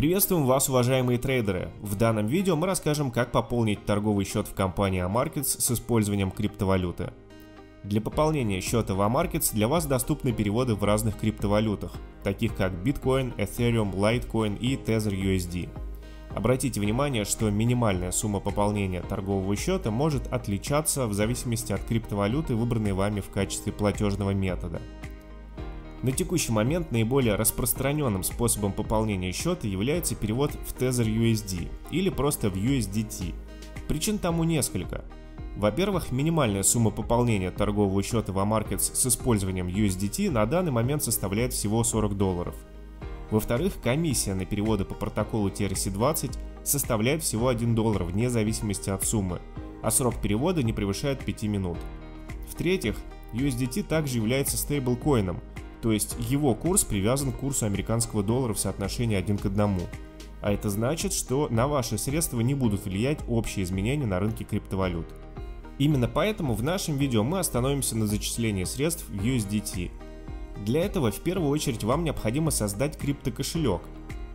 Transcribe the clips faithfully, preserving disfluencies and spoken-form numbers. Приветствуем вас, уважаемые трейдеры! В данном видео мы расскажем, как пополнить торговый счет в компании AMarkets с использованием криптовалюты. Для пополнения счета в AMarkets для вас доступны переводы в разных криптовалютах, таких как Bitcoin, Ethereum, Litecoin и Tether ю эс ди. Обратите внимание, что минимальная сумма пополнения торгового счета может отличаться в зависимости от криптовалюты, выбранной вами в качестве платежного метода. На текущий момент наиболее распространенным способом пополнения счета является перевод в Tether ю эс ди или просто в ю эс ди ти. Причин тому несколько. Во-первых, минимальная сумма пополнения торгового счета в AMarkets с использованием ю эс ди ти на данный момент составляет всего сорок долларов. Во-вторых, комиссия на переводы по протоколу ти эр си двадцать составляет всего один доллар вне зависимости от суммы, а срок перевода не превышает пяти минут. В-третьих, ю эс ди ти также является стейблкоином, то есть его курс привязан к курсу американского доллара в соотношении один к одному. А это значит, что на ваши средства не будут влиять общие изменения на рынке криптовалют. Именно поэтому в нашем видео мы остановимся на зачислении средств в ю эс ди ти. Для этого в первую очередь вам необходимо создать криптокошелек.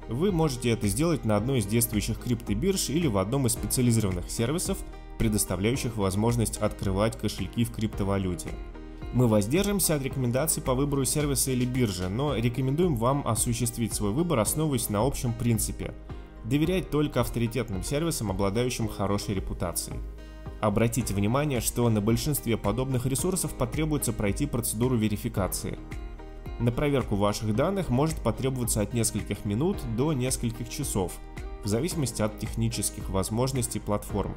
Вы можете это сделать на одной из действующих криптобирж или в одном из специализированных сервисов, предоставляющих возможность открывать кошельки в криптовалюте. Мы воздержимся от рекомендаций по выбору сервиса или биржи, но рекомендуем вам осуществить свой выбор, основываясь на общем принципе – доверять только авторитетным сервисам, обладающим хорошей репутацией. Обратите внимание, что на большинстве подобных ресурсов потребуется пройти процедуру верификации. На проверку ваших данных может потребоваться от нескольких минут до нескольких часов, в зависимости от технических возможностей платформы.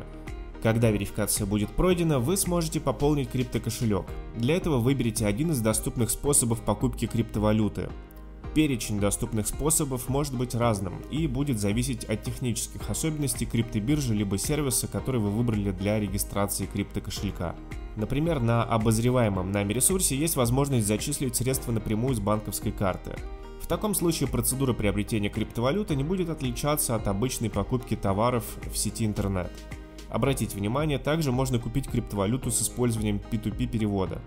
Когда верификация будет пройдена, вы сможете пополнить криптокошелек. Для этого выберите один из доступных способов покупки криптовалюты. Перечень доступных способов может быть разным и будет зависеть от технических особенностей криптобиржи либо сервиса, который вы выбрали для регистрации криптокошелька. Например, на обозреваемом нами ресурсе есть возможность зачислить средства напрямую с банковской карты. В таком случае процедура приобретения криптовалюты не будет отличаться от обычной покупки товаров в сети интернет. Обратите внимание, также можно купить криптовалюту с использованием пи ту пи перевода.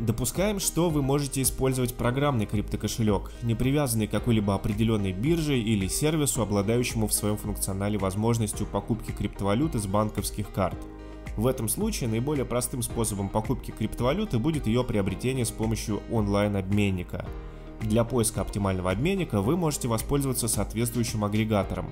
Допускаем, что вы можете использовать программный криптокошелек, не привязанный к какой-либо определенной бирже или сервису, обладающему в своем функционале возможностью покупки криптовалюты с банковских карт. В этом случае наиболее простым способом покупки криптовалюты будет ее приобретение с помощью онлайн-обменника. Для поиска оптимального обменника вы можете воспользоваться соответствующим агрегатором.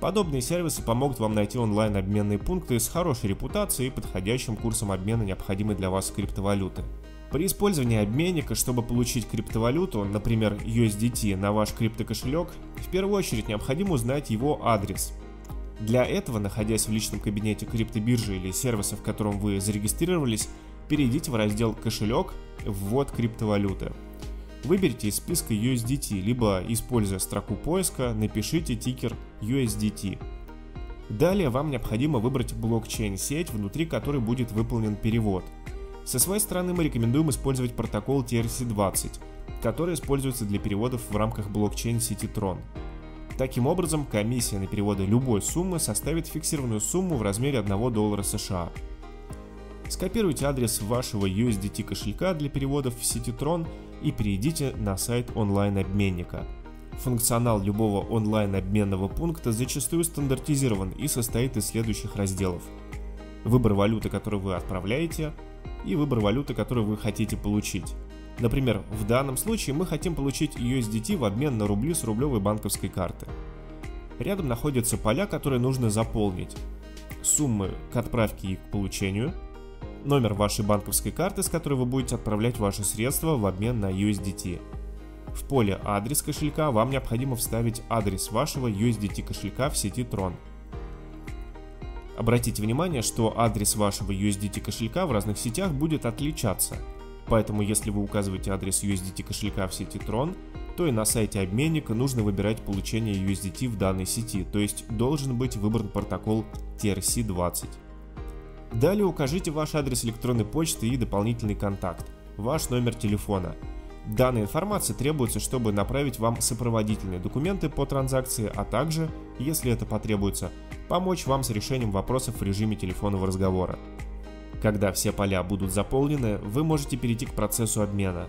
Подобные сервисы помогут вам найти онлайн-обменные пункты с хорошей репутацией и подходящим курсом обмена необходимой для вас криптовалюты. При использовании обменника, чтобы получить криптовалюту, например ю эс ди ти, на ваш криптокошелек, в первую очередь необходимо узнать его адрес. Для этого, находясь в личном кабинете криптобиржи или сервиса, в котором вы зарегистрировались, перейдите в раздел «Кошелек», «Ввод криптовалюты». Выберите из списка ю эс ди ти, либо, используя строку поиска, напишите тикер ю эс ди ти. Далее вам необходимо выбрать блокчейн-сеть, внутри которой будет выполнен перевод. Со своей стороны мы рекомендуем использовать протокол ти эр си двадцать, который используется для переводов в рамках блокчейн-сети Tron. Таким образом, комиссия на переводы любой суммы составит фиксированную сумму в размере одного доллара США. Скопируйте адрес вашего ю эс ди ти кошелька для переводов в сети Tron и перейдите на сайт онлайн-обменника. Функционал любого онлайн-обменного пункта зачастую стандартизирован и состоит из следующих разделов: выбор валюты, которую вы отправляете, и выбор валюты, которую вы хотите получить. Например, в данном случае мы хотим получить ю эс ди ти в обмен на рубли с рублевой банковской карты. Рядом находятся поля, которые нужно заполнить: суммы к отправке и к получению, номер вашей банковской карты, с которой вы будете отправлять ваши средства в обмен на ю эс ди ти. В поле «Адрес кошелька» вам необходимо вставить адрес вашего ю эс ди ти кошелька в сети Tron. Обратите внимание, что адрес вашего ю эс ди ти кошелька в разных сетях будет отличаться, поэтому если вы указываете адрес ю эс ди ти кошелька в сети Tron, то и на сайте обменника нужно выбирать получение ю эс ди ти в данной сети, то есть должен быть выбран протокол ти эр си двадцать. Далее укажите ваш адрес электронной почты и дополнительный контакт, ваш номер телефона. Данная информация требуется, чтобы направить вам сопроводительные документы по транзакции, а также, если это потребуется, помочь вам с решением вопросов в режиме телефонного разговора. Когда все поля будут заполнены, вы можете перейти к процессу обмена.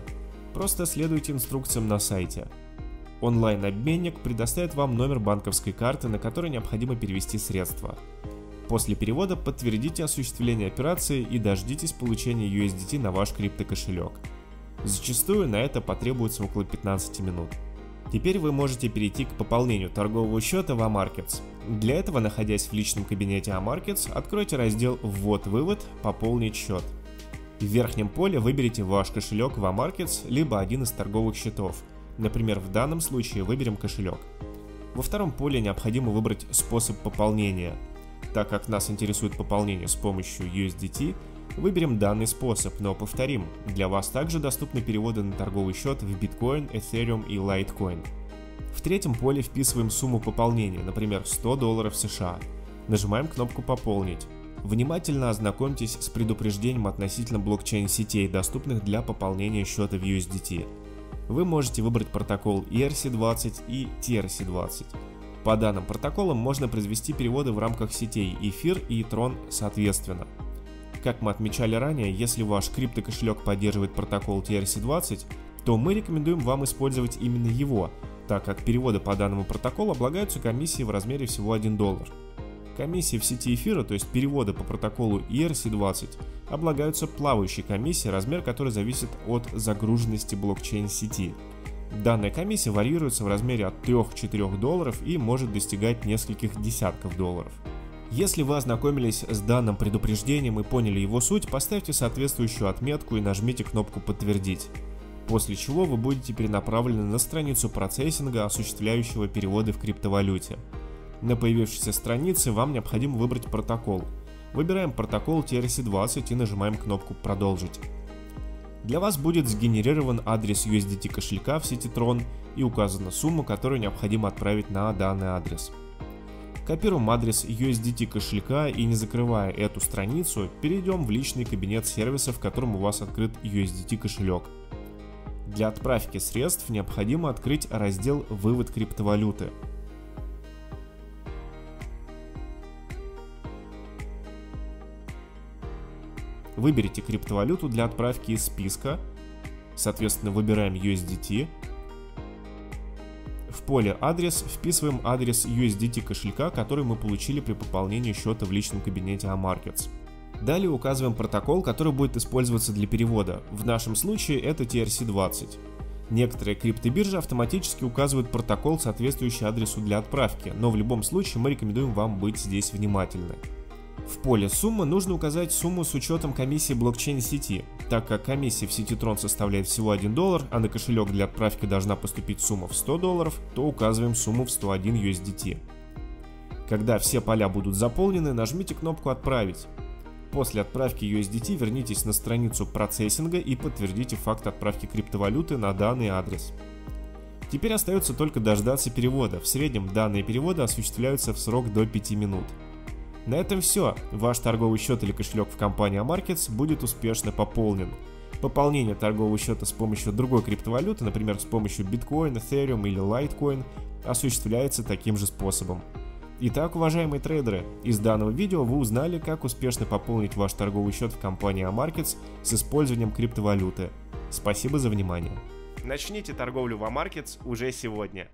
Просто следуйте инструкциям на сайте. Онлайн-обменник предоставит вам номер банковской карты, на которой необходимо перевести средства. После перевода подтвердите осуществление операции и дождитесь получения ю эс ди ти на ваш криптокошелек. Зачастую на это потребуется около пятнадцати минут. Теперь вы можете перейти к пополнению торгового счета в AMarkets. Для этого, находясь в личном кабинете AMarkets, откройте раздел «Ввод-вывод», «Пополнить счет». В верхнем поле выберите ваш кошелек в AMarkets, либо один из торговых счетов. Например, в данном случае выберем кошелек. Во втором поле необходимо выбрать способ пополнения. Так как нас интересует пополнение с помощью ю эс ди ти, выберем данный способ, но повторим, для вас также доступны переводы на торговый счет в Bitcoin, Ethereum и Litecoin. В третьем поле вписываем сумму пополнения, например, сто долларов США. Нажимаем кнопку «Пополнить». Внимательно ознакомьтесь с предупреждением относительно блокчейн-сетей, доступных для пополнения счета в ю эс ди ти. Вы можете выбрать протокол и эр си двадцать и ти эр си двадцать. По данным протоколам можно произвести переводы в рамках сетей Эфир и Tron соответственно. Как мы отмечали ранее, если ваш криптокошелек поддерживает протокол ти эр си двадцать, то мы рекомендуем вам использовать именно его, так как переводы по данному протоколу облагаются комиссией в размере всего один доллар. Комиссии в сети эфира, то есть переводы по протоколу и эр си двадцать, облагаются плавающей комиссией, размер которой зависит от загруженности блокчейн-сети. Данная комиссия варьируется в размере от трёх-четырёх долларов и может достигать нескольких десятков долларов. Если вы ознакомились с данным предупреждением и поняли его суть, поставьте соответствующую отметку и нажмите кнопку «Подтвердить», после чего вы будете перенаправлены на страницу процессинга, осуществляющего переводы в криптовалюте. На появившейся странице вам необходимо выбрать протокол. Выбираем протокол ти эр си двадцать и нажимаем кнопку «Продолжить». Для вас будет сгенерирован адрес ю эс ди ти кошелька в сети Tron и указана сумма, которую необходимо отправить на данный адрес. Копируем адрес ю эс ди ти кошелька и, не закрывая эту страницу, перейдем в личный кабинет сервиса, в котором у вас открыт ю эс ди ти кошелек. Для отправки средств необходимо открыть раздел «Вывод криптовалюты». Выберите криптовалюту для отправки из списка, соответственно выбираем ю эс ди ти. В поле «Адрес» вписываем адрес ю эс ди ти кошелька, который мы получили при пополнении счета в личном кабинете AMarkets. Далее указываем протокол, который будет использоваться для перевода, в нашем случае это ти эр си двадцать. Некоторые криптобиржи автоматически указывают протокол, соответствующий адресу для отправки, но в любом случае мы рекомендуем вам быть здесь внимательны. В поле «Сумма» нужно указать сумму с учетом комиссии блокчейн-сети, так как комиссия в сети Tron составляет всего один доллар, а на кошелек для отправки должна поступить сумма в сто долларов, то указываем сумму в сто один ю эс ди ти. Когда все поля будут заполнены, нажмите кнопку «Отправить». После отправки ю эс ди ти вернитесь на страницу процессинга и подтвердите факт отправки криптовалюты на данный адрес. Теперь остается только дождаться перевода, в среднем данные переводы осуществляются в срок до пяти минут. На этом все. Ваш торговый счет или кошелек в компании AMarkets будет успешно пополнен. Пополнение торгового счета с помощью другой криптовалюты, например, с помощью Bitcoin, Ethereum или Litecoin, осуществляется таким же способом. Итак, уважаемые трейдеры, из данного видео вы узнали, как успешно пополнить ваш торговый счет в компании AMarkets с использованием криптовалюты. Спасибо за внимание. Начните торговлю в AMarkets уже сегодня.